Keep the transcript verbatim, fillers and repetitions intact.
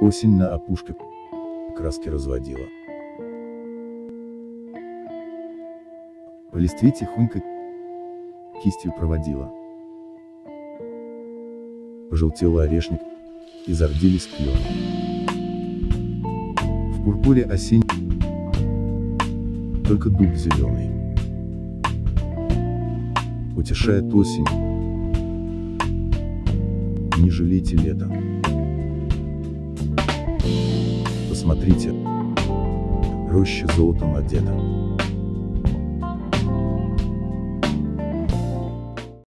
Осень на опушке краски разводила. По листве тихонько кистью проводила. Пожелтел орешник, и зарделись клены. В пурпуре осень, только дуб зеленый утешает осень. Не жалейте лета. Посмотрите, роща золотом одета.